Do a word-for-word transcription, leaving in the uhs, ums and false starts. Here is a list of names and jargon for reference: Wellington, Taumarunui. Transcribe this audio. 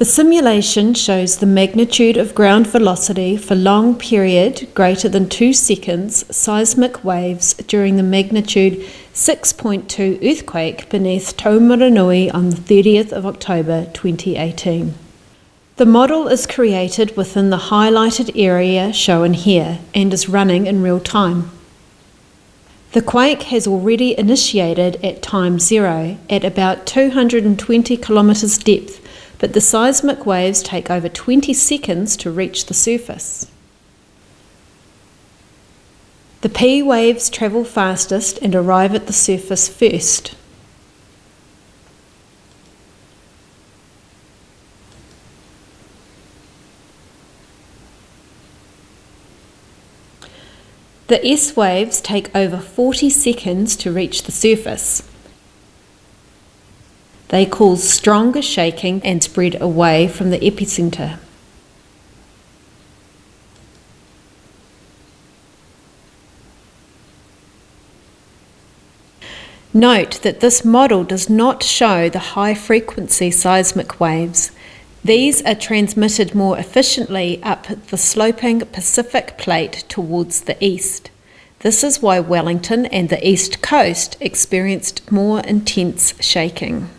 The simulation shows the magnitude of ground velocity for long period greater than two seconds seismic waves during the magnitude six point two earthquake beneath Taumarunui on the thirtieth of October twenty eighteen. The model is created within the highlighted area shown here and is running in real time. The quake has already initiated at time zero at about two hundred twenty kilometres depth, but the seismic waves take over twenty seconds to reach the surface. The P waves travel fastest and arrive at the surface first. The S waves take over forty seconds to reach the surface. They cause stronger shaking and spread away from the epicenter. Note that this model does not show the high-frequency seismic waves. These are transmitted more efficiently up the sloping Pacific plate towards the east. This is why Wellington and the east coast experienced more intense shaking.